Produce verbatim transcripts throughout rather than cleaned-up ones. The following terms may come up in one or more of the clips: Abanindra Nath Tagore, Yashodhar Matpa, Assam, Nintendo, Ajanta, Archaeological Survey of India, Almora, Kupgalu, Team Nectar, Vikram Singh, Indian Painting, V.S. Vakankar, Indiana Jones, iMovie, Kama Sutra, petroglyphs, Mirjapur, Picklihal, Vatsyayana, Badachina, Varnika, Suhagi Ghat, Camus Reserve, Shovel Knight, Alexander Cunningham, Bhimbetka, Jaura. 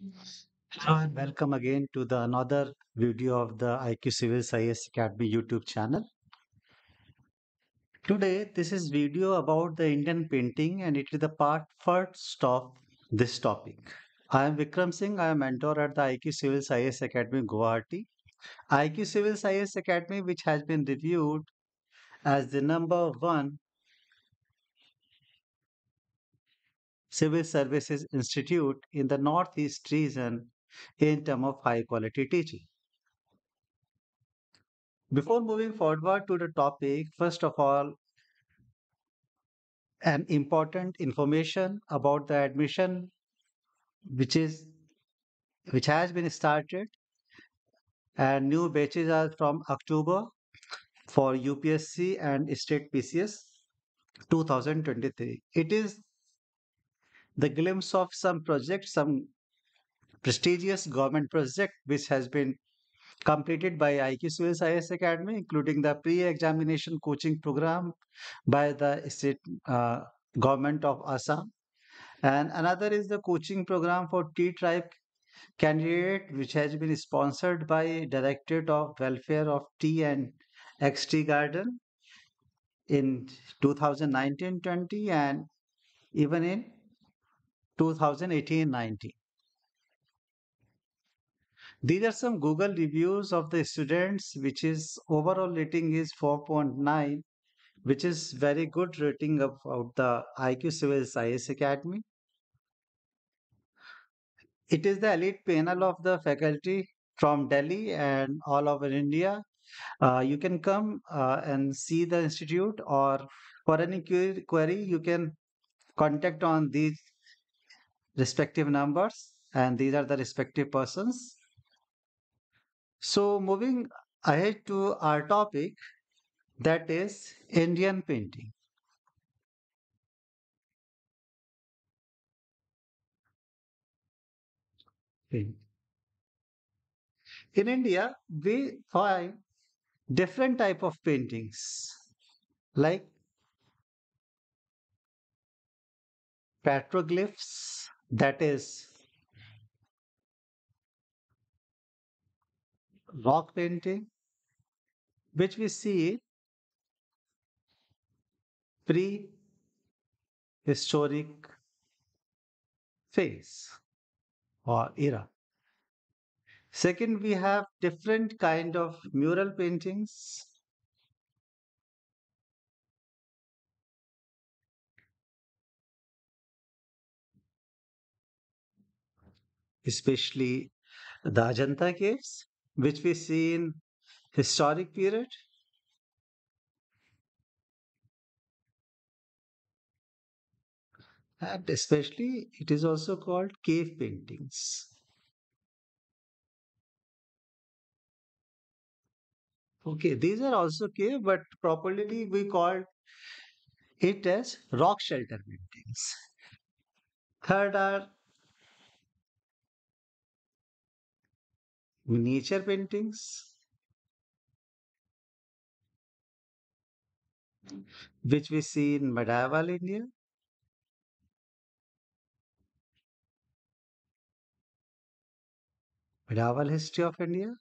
Hello and welcome again to the another video of the I Q Civil Science Academy YouTube channel. Today this is video about the Indian painting and it is the part first of this topic. I am Vikram Singh. I am mentor at the I Q Civil Science Academy Guwahati. I Q Civil Science Academy, which has been reviewed as the number one Civil Services Institute in the Northeast region in terms of high quality teaching. Before moving forward to the topic, first of all, an important information about the admission which is which has been started, and new batches are from October for U P S C and State P C S two thousand twenty-three. It is the glimpse of some project, some prestigious government project which has been completed by I Q Civil Science Academy, including the pre-examination coaching program by the state uh, government of Assam. And another is the coaching program for T-Tribe candidate, which has been sponsored by Directorate of Welfare of Tea and Ex-Tea Garden in two thousand nineteen twenty and even in two thousand eighteen nineteen. These are some Google reviews of the students, which is overall rating is four point nine, which is very good rating about the I Q Civil Science Academy. It is the elite panel of the faculty from Delhi and all over India. Uh, you can come uh, and see the institute, or for any query you can contact on these respective numbers, and these are the respective persons. So moving ahead to our topic, that is Indian painting. In India, we find different type of paintings like petroglyphs, that is rock painting, which we see pre-historic phase or era. Second, we have different kind of mural paintings, especially the Ajanta caves, which we see in historic period. And especially it is also called cave paintings. Okay, these are also cave, but properly we call it as rock shelter paintings. Third are miniature paintings, which we see in medieval India. Medieval history of India.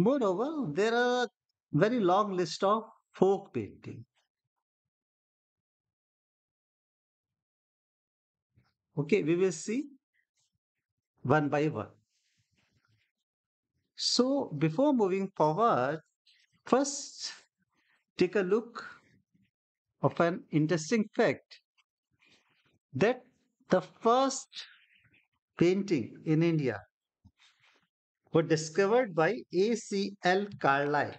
Moreover, there are a very long list of folk painting. Okay, we will see one by one. So before moving forward, first take a look of an interesting fact that the first painting in India was discovered by A. C. L. Carlyle.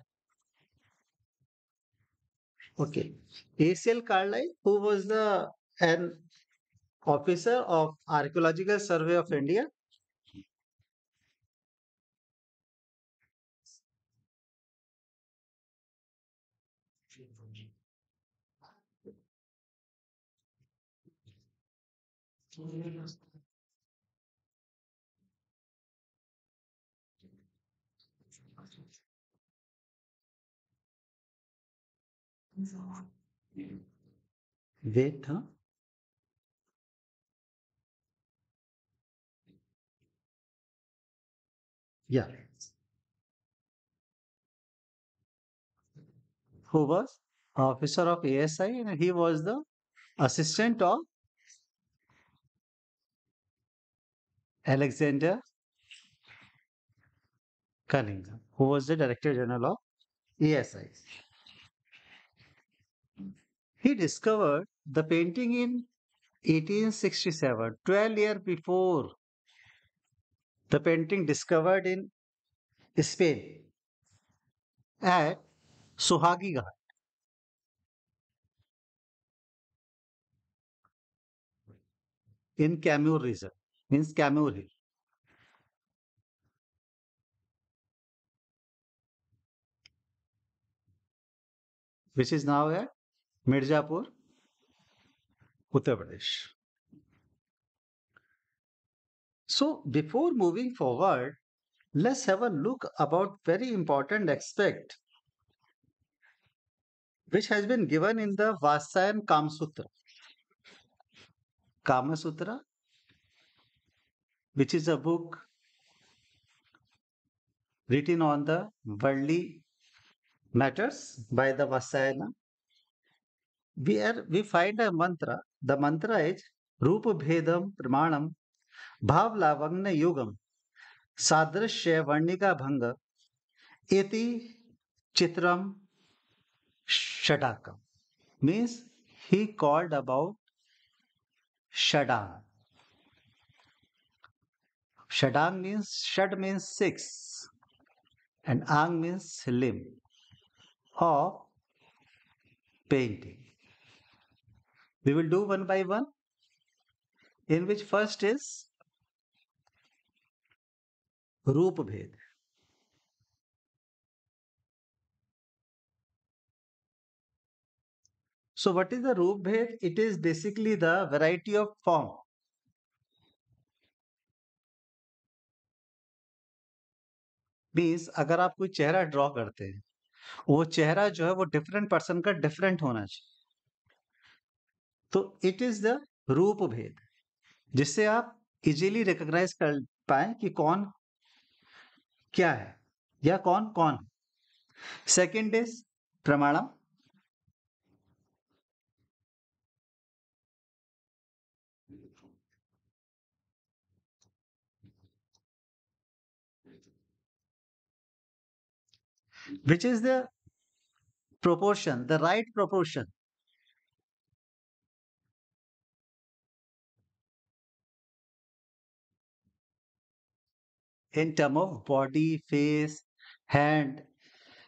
Okay, A. C. L. Carlyle, who was the an officer of Archaeological Survey of India. Wait, huh? Yeah. Who was officer of A S I, and he was the assistant of Alexander Cunningham, who was the Director General of A S I. He discovered the painting in eighteen sixty-seven, twelve years before the painting discovered in Spain at Suhagi Ghat. In Camus Reserve, means Camus Hill. Which is now at Mirjapur, Uttar Pradesh. So, before moving forward, let's have a look about very important aspect which has been given in the Vatsyayana Kama Sutra. Kama Sutra, which is a book written on the worldly matters by the Vatsyayana. We, are, we find a mantra. The mantra is Rupa Bhedam Pramanam Bhav Lavagna Yugam Sadrashya Varnika Bhanga Eti Chitram Shadakam. Means he called about Shadang. Shadang means, Shad means six and Ang means limb of painting. We will do one by one, in which first is Rup Bhed. So what is the Rup Bhed? It is basically the variety of form. Means अगर आप कोई चेहरा draw करते हैं, वो चेहरा जो है वो डिफरेंट पर्सन का डिफरेंट होना चाहिए. तो इट इज द रूप भेद, जिससे आप इजीली रिकॉग्नाइज कर पाए कि कौन क्या है या कौन कौन है. Second is प्रमाणम. Which is the proportion, the right proportion in term of body, face, hand,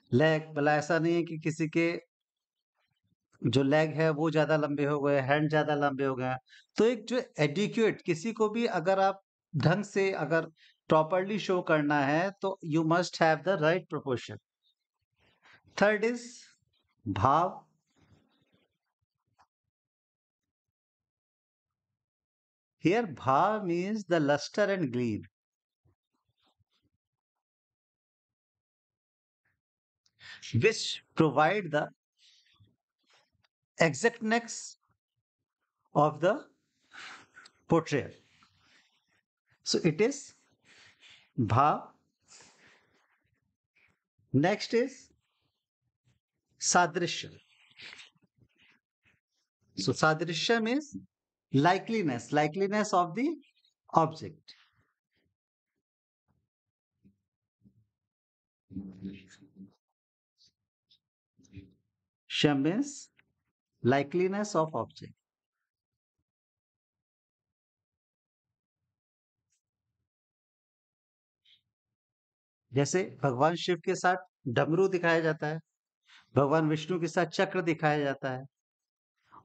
leg. भला ऐसा नहीं है कि किसी के जो लेग है वो ज्यादा लंबे हो गए, हैंड ज्यादा लंबे हो गए. तो एक जो एडिक्वेट, किसी को भी अगर आप ढंग से अगर प्रॉपर्ली शो करना है तो you must have the right proportion. Third is भाव. हियर भाव means the lustre and gleam. Which provide the exactness of the portrayal. So it is bhav. Next is sadrishya. So sadrishya means likeliness, likeliness of the object. Sham means likeliness of object. जैसे भगवान शिव के साथ डमरू दिखाया जाता है, भगवान विष्णु के साथ चक्र दिखाया जाता है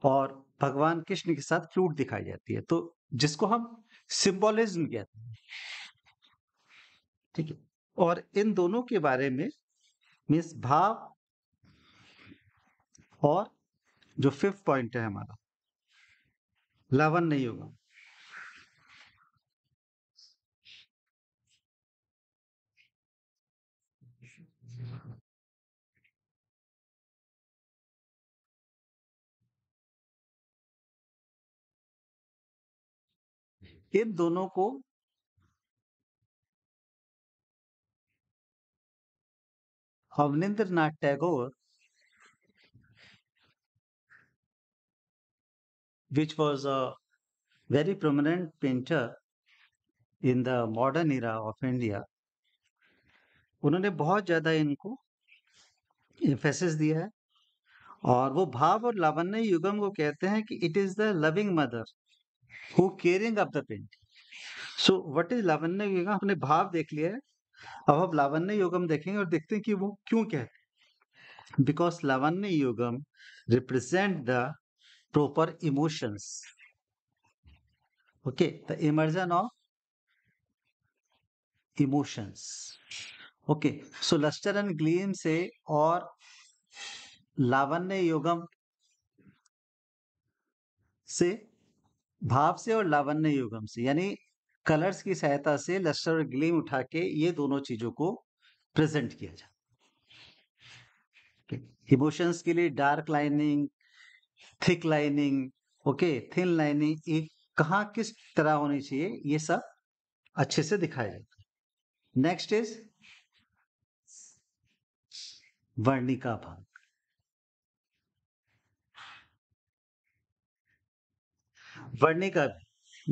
और भगवान कृष्ण के साथ फ्लूट दिखाई जाती है. तो जिसको हम सिंबोलिज्म कहते हैं, ठीक है. और इन दोनों के बारे में मींस भाव. और जो फिफ्थ पॉइंट है हमारा लवन नहीं होगा. इन दोनों को Abanindra Nath Tagore, which was a very prominent painter in the modern era of India, उन्होंने बहुत ज़्यादा इनको emphasis दिया है और वो भाव और लावण्य युगम को कहते हैं कि it is the loving mother who caring of the painting. So what is लावण्य युगम? हमने भाव देख लिया है, अब हम लावण्य युगम देखेंगे और देखते हैं कि वो क्यों कहते हैं. Because Lavanya युगम represent the proper emotions. Okay, the emergence of emotions. Okay, so luster and gleam से और लावण्य युगम से, भाव से और लावण्य युगम से, यानी कलर्स की सहायता से लस्टर और ग्लीम उठा के ये दोनों चीजों को प्रेजेंट किया जाए. इमोशंस के लिए dark lining, thick lining, okay thin lining, एक कहाँ किस तरह होनी चाहिए, ये सब अच्छे से दिखाया जाता है. नेक्स्ट इज वर्णिका भाग. Varnika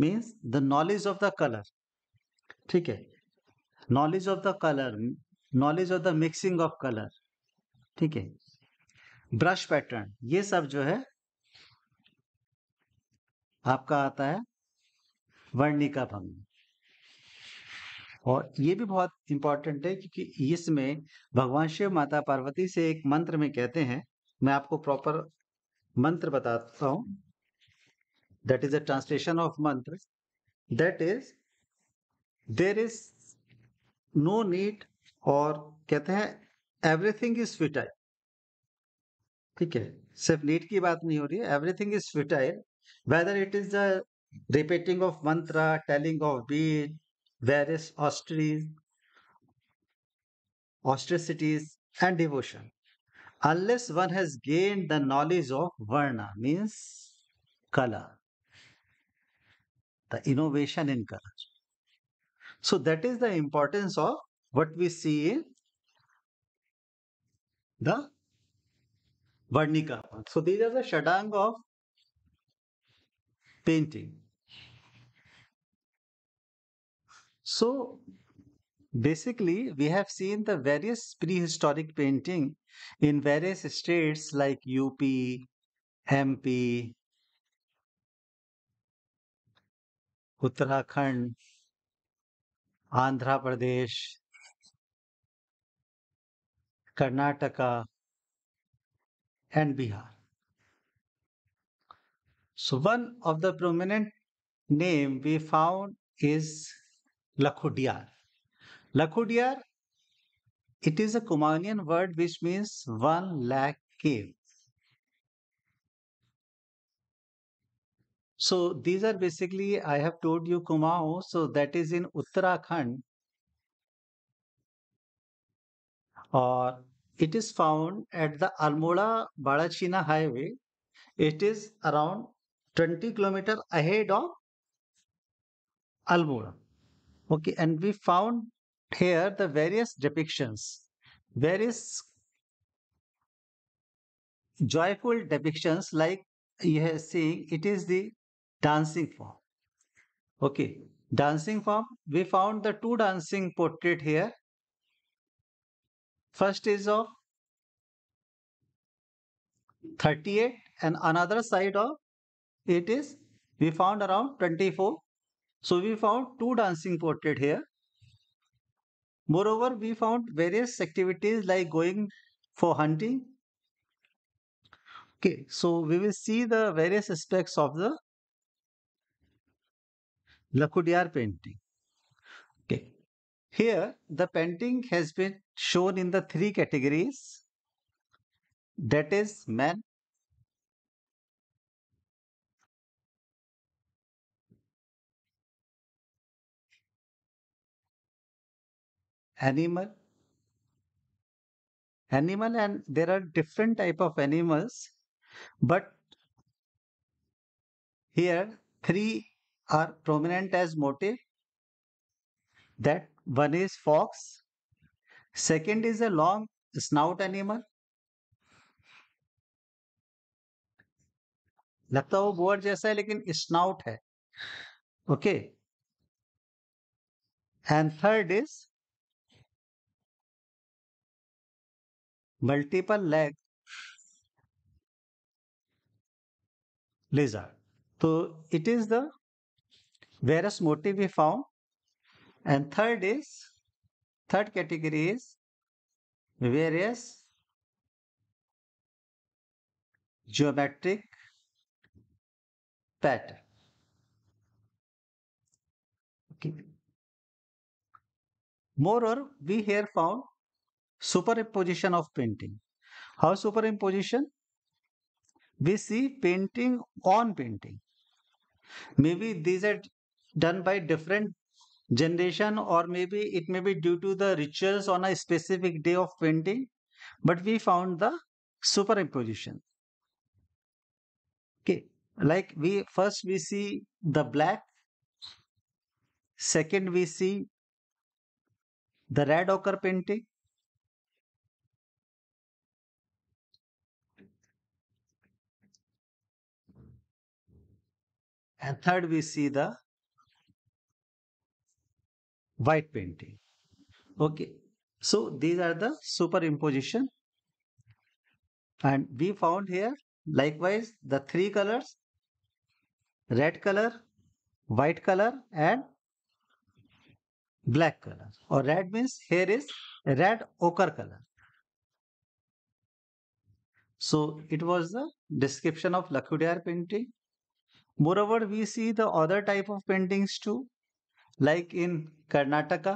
means the knowledge of the color. ठीक है, knowledge of the color, knowledge of the mixing of color. ठीक है, brush pattern, ये सब जो है आपका आता है वर्णिका भाग. और ये भी बहुत इंपॉर्टेंट है क्योंकि इसमें भगवान शिव माता पार्वती से एक मंत्र में कहते हैं, मैं आपको प्रॉपर मंत्र बताता हूं. That is a translation of mantra. That is, there is no need, और कहते हैं everything is futile. ठीक है, सिर्फ need की बात नहीं हो रही है, everything is futile. Whether it is the repeating of mantra, telling of bead, various austerities, austericities and devotion, unless one has gained the knowledge of varna, means color. The innovation in color. So that is the importance of what we see in the Varnika. So these are the Shadang of painting. So basically we have seen the various prehistoric painting in various states like U P, M P, Uttarakhand, Andhra Pradesh, Karnataka, and Bihar. So one of the prominent name we found is Lakhudiyar. Lakhudiyar, it is a Kumanian word which means one lakh cave. So these are basically, I have told you Kumau, so that is in Uttarakhand, or it is found at the Almora Badachina highway. It is around twenty kilometers ahead of Almora. Okay, and we found here the various depictions, various joyful depictions, like you are seeing it is the dancing form. Okay, dancing form, we found the two dancing portrait here. First is of thirty-eight and another side of it is, we found around twenty-four. So we found two dancing portrait here. Moreover, we found various activities like going for hunting. Okay, so we will see the various aspects of the Lakhudiyar painting. Okay, here the painting has been shown in the three categories, that is man, animal, animal, and there are different type of animals, but here three are prominent as motive. That one is fox, second is a long snout animal? लगता है वो bore जैसा है लेकिन snout है. Okay, and third is multiple leg lizard. So it is the various motif we found. And third is, third category is various geometric pattern. Okay. Moreover, we here found superimposition of painting. How superimposition? We see painting on painting. Maybe these are done by different generation, or maybe it may be due to the rituals on a specific day of painting, but we found the superimposition. Okay, like we first we see the black, second we see the red ochre painting, and third we see the white painting. Okay, so these are the superimposition. And we found here likewise the three colors: red color, white color and black color. Or red means here is red ochre color. So it was the description of Lakhudiyar painting. Moreover, we see the other type of paintings too, like in Karnataka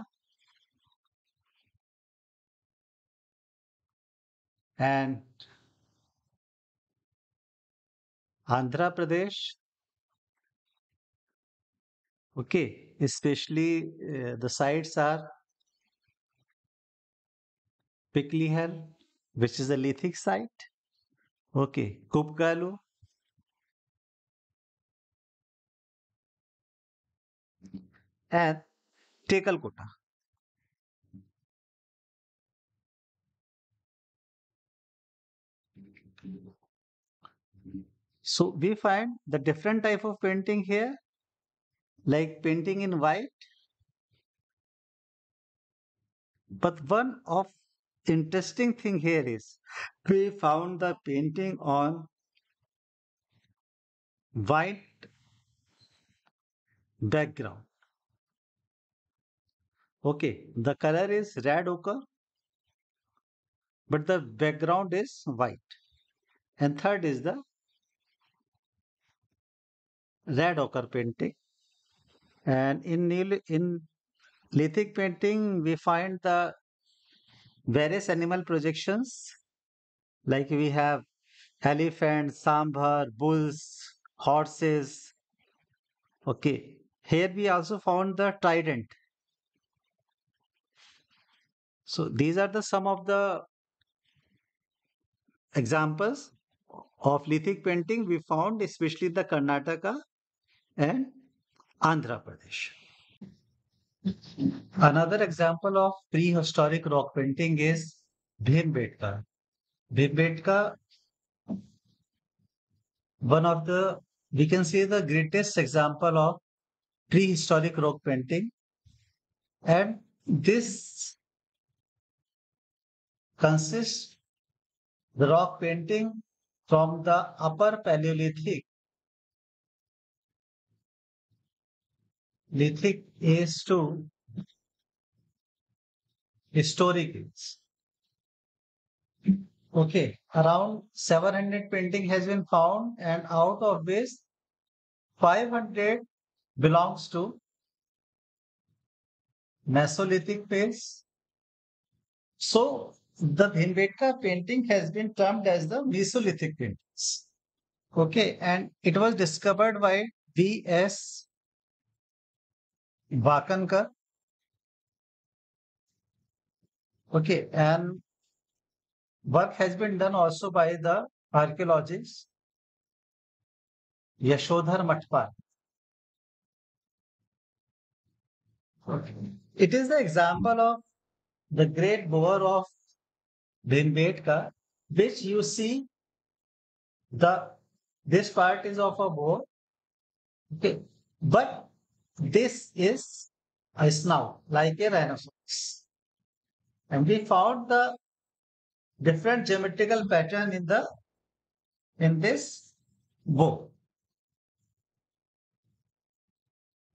and Andhra Pradesh. Okay, especially uh, the sites are Picklihal, which is a lithic site. Okay, Kupgalu. And Tekal Kota. So we find the different type of painting here, like painting in white. But one of interesting thing here is we found the painting on white background. Okay, the color is red ochre, but the background is white. And third is the red ochre painting. And in, in lithic painting, we find the various animal projections, like we have elephants, sambar, bulls, horses. Okay, here we also found the trident. So these are the some of the examples of lithic painting we found, especially the Karnataka and Andhra Pradesh. Another example of prehistoric rock painting is Bhimbetka. Bhimbetka, one of the, we can say, the greatest example of prehistoric rock painting. And this consists the rock painting from the upper Paleolithic. Lithic is to historic is. Okay, around seven hundred painting has been found, and out of which five hundred belongs to Mesolithic phase. So the Bhimbetka painting has been termed as the Mesolithic paintings. Okay, and it was discovered by V S Vakankar. Okay, and work has been done also by the archaeologist Yashodhar Matpa. Okay, it is the example of the great boar of Bhimbetka, which you see the this part is of a bowl, okay, but this is a snout like a rhinoceros, and we found the different geometrical pattern in the in this bowl.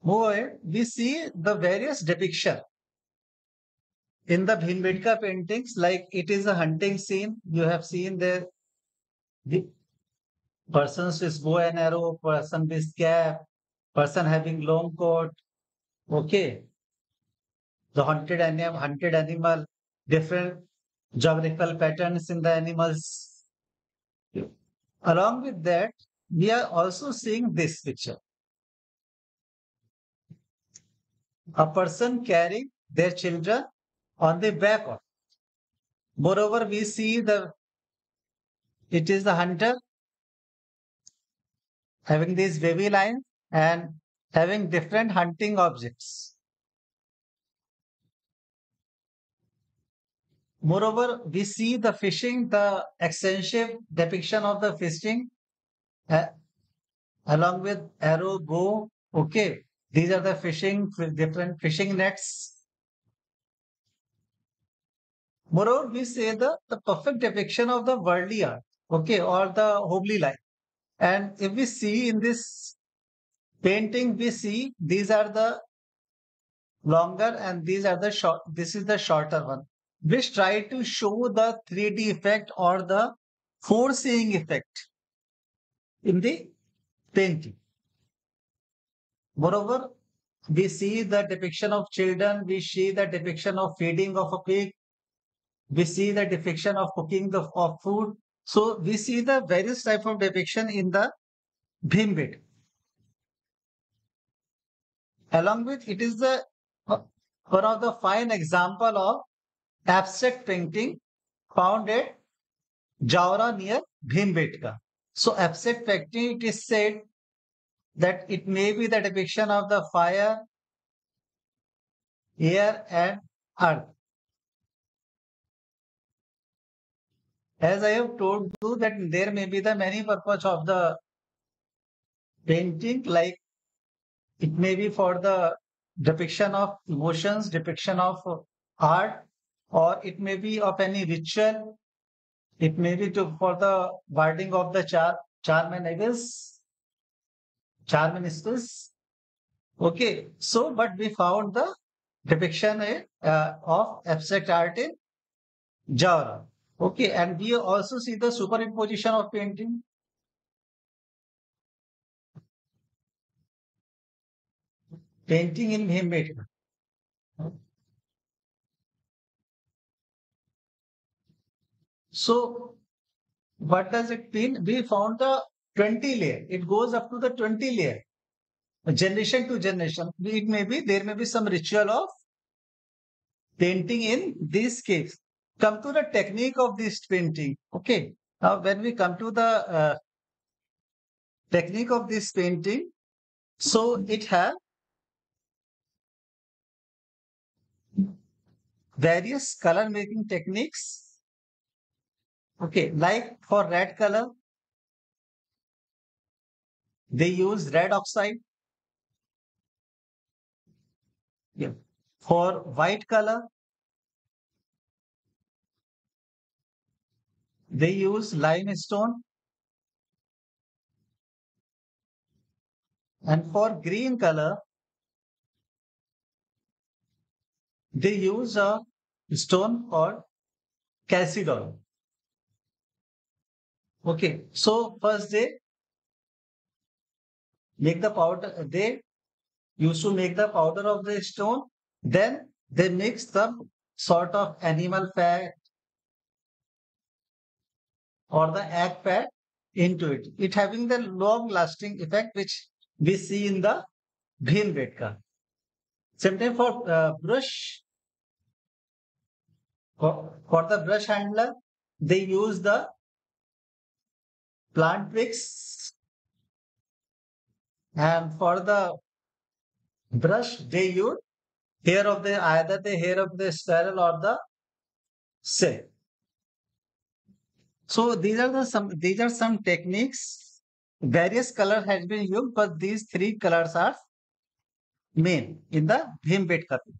Move ahead. We see the various depiction in the Bhimbetka paintings, like it is a hunting scene. You have seen there the persons with bow and arrow, person with cap, person having long coat. Okay, the hunted animal, hunted animal, different geographical patterns in the animals. Yeah. Along with that, we are also seeing this picture: a person carrying their children on the back of. Moreover, we see the it is the hunter having these wavy lines and having different hunting objects. Moreover, we see the fishing, the extensive depiction of the fishing uh, along with arrow, bow. Okay, these are the fishing, different fishing nets. Moreover, we say the, the perfect depiction of the worldly art, okay, or the homely life. And if we see in this painting, we see these are the longer and these are the short, this is the shorter one, which try to show the three D effect or the foreseeing effect in the painting. Moreover, we see the depiction of children, we see the depiction of feeding of a pig, we see the depiction of cooking the, of food. So we see the various type of depiction in the Bhimbetka. Along with it is the one of the fine example of abstract painting found at Jaura near Bhimbetka. So abstract painting, it is said that it may be the depiction of the fire, air and earth. As I have told you that there may be the many purpose of the painting, like it may be for the depiction of emotions, depiction of art, or it may be of any ritual. It may be to, for the warding of the char, charm and evils, charm and spells. Okay, so but we found the depiction uh, of abstract art in Jaura. Okay, and we also see the superimposition of painting. Painting in Bhimbetka. So, what does it mean? We found the twenty layer. It goes up to the twenty layer. Generation to generation. It may be, there may be some ritual of painting in these caves. Come to the technique of this painting. Okay, now when we come to the uh, technique of this painting, so it has various color making techniques. Okay, like for red color, they use red oxide. Yeah. For white color, they use limestone, and for green color, they use a stone called chalcedon. Okay, so first they make the powder, they used to make the powder of the stone, then they mix some sort of animal fat or the egg fat into it. It having the long lasting effect which we see in the Bhimbetka. Sometimes for uh, brush, for, for the brush handler, they use the plant twigs, and for the brush they use hair of the either the hair of the squirrel or the saw. So these are the some these are some techniques. Various color has been used, but these three colors are main in the Bhimbetka paper.